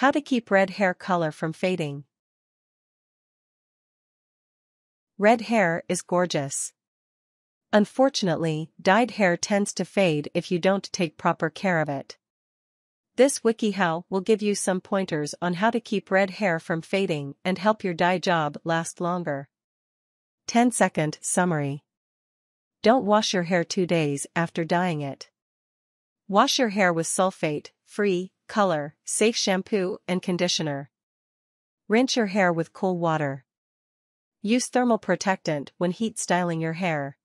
How to keep red hair color from fading. Red hair is gorgeous. Unfortunately, dyed hair tends to fade if you don't take proper care of it. This WikiHow will give you some pointers on how to keep red hair from fading and help your dye job last longer. 10-second summary. Don't wash your hair 2 days after dyeing it. Wash your hair with sulfate-free, color-safe shampoo and conditioner. Rinse your hair with cool water. Use thermal protectant when heat styling your hair.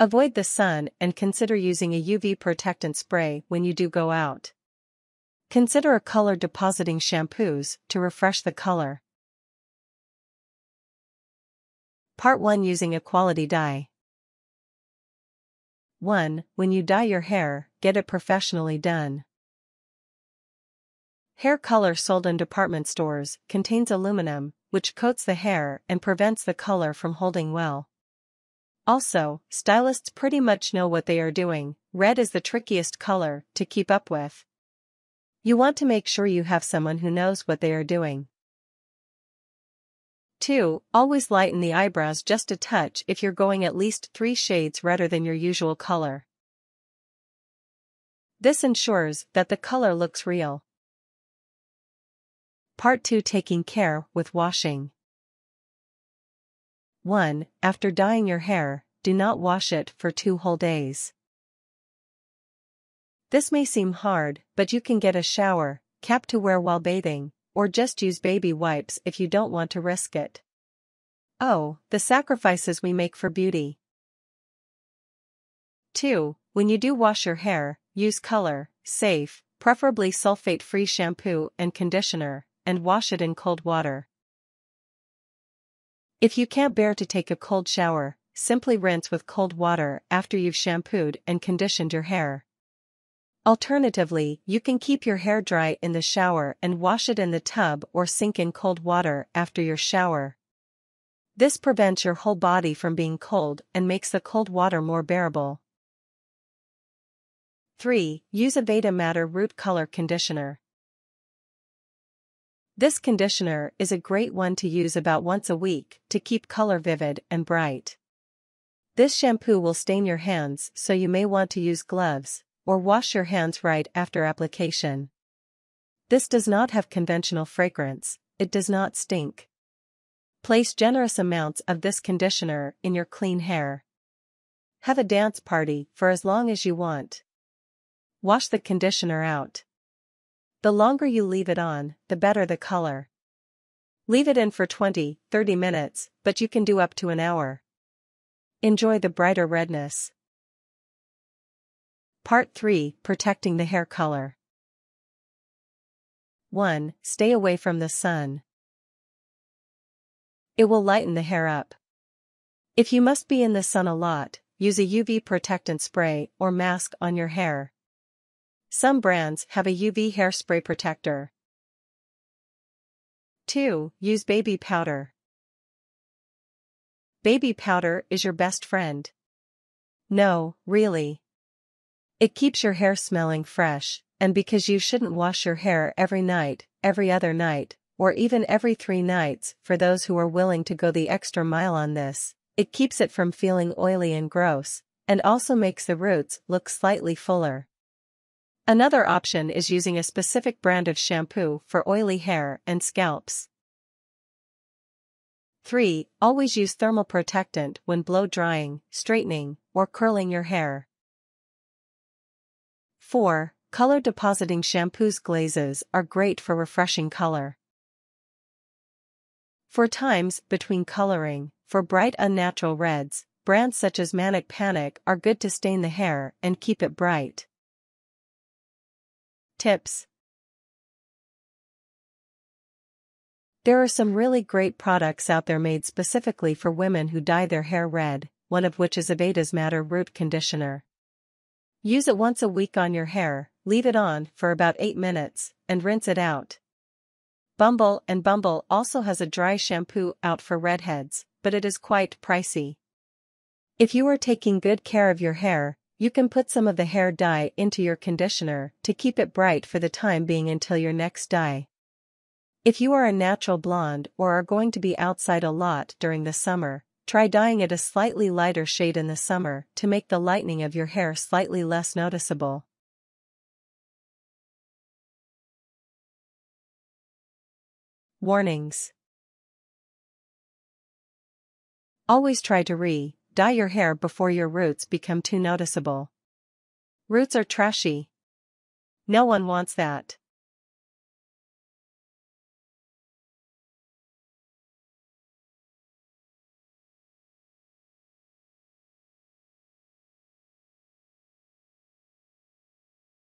Avoid the sun and consider using a UV protectant spray when you do go out. Consider a color depositing shampoos to refresh the color. Part 1, using a quality dye. 1. When you dye your hair, get it professionally done. Hair color sold in department stores contains aluminum, which coats the hair and prevents the color from holding well. Also, stylists pretty much know what they are doing. Red is the trickiest color to keep up with. You want to make sure you have someone who knows what they are doing. 2. Always lighten the eyebrows just a touch if you're going at least 3 shades redder than your usual color. This ensures that the color looks real. Part 2, taking care with washing. 1. After dyeing your hair, do not wash it for 2 whole days. This may seem hard, but you can get a shower cap to wear while bathing, or just use baby wipes if you don't want to risk it. Oh, the sacrifices we make for beauty. 2. When you do wash your hair, use color-safe, preferably sulfate-free shampoo and conditioner, and wash it in cold water. If you can't bear to take a cold shower, simply rinse with cold water after you've shampooed and conditioned your hair. Alternatively, you can keep your hair dry in the shower and wash it in the tub or sink in cold water after your shower. This prevents your whole body from being cold and makes the cold water more bearable. 3. Use Aveda Madder Root Color Conditioner. This conditioner is a great one to use about once a week to keep color vivid and bright. This shampoo will stain your hands, so you may want to use gloves, or wash your hands right after application. This does not have conventional fragrance, it does not stink. Place generous amounts of this conditioner in your clean hair. Have a dance party for as long as you want. Wash the conditioner out. The longer you leave it on, the better the color. Leave it in for 20-30 minutes, but you can do up to an hour. Enjoy the brighter redness. Part 3, protecting the hair color. 1. Stay away from the sun. It will lighten the hair up. If you must be in the sun a lot, use a UV protectant spray or mask on your hair. Some brands have a UV hairspray protector. 2. Use baby powder. Baby powder is your best friend. No, really. It keeps your hair smelling fresh, and because you shouldn't wash your hair every night, every other night, or even every 3 nights, for those who are willing to go the extra mile on this, it keeps it from feeling oily and gross, and also makes the roots look slightly fuller. Another option is using a specific brand of shampoo for oily hair and scalps. 3. Always use thermal protectant when blow-drying, straightening, or curling your hair. 4. Color-depositing shampoos glazes are great for refreshing color. For times between coloring, for bright unnatural reds, brands such as Manic Panic are good to stain the hair and keep it bright. Tips. There are some really great products out there made specifically for women who dye their hair red, one of which is Aveda's Madder Root Conditioner. Use it once a week on your hair, leave it on for about 8 minutes, and rinse it out. Bumble and Bumble also has a dry shampoo out for redheads, but it is quite pricey. If you are taking good care of your hair, you can put some of the hair dye into your conditioner to keep it bright for the time being until your next dye. If you are a natural blonde or are going to be outside a lot during the summer, try dyeing it a slightly lighter shade in the summer to make the lightening of your hair slightly less noticeable. Warnings. Always try to dye your hair before your roots become too noticeable. Roots are trashy. No one wants that.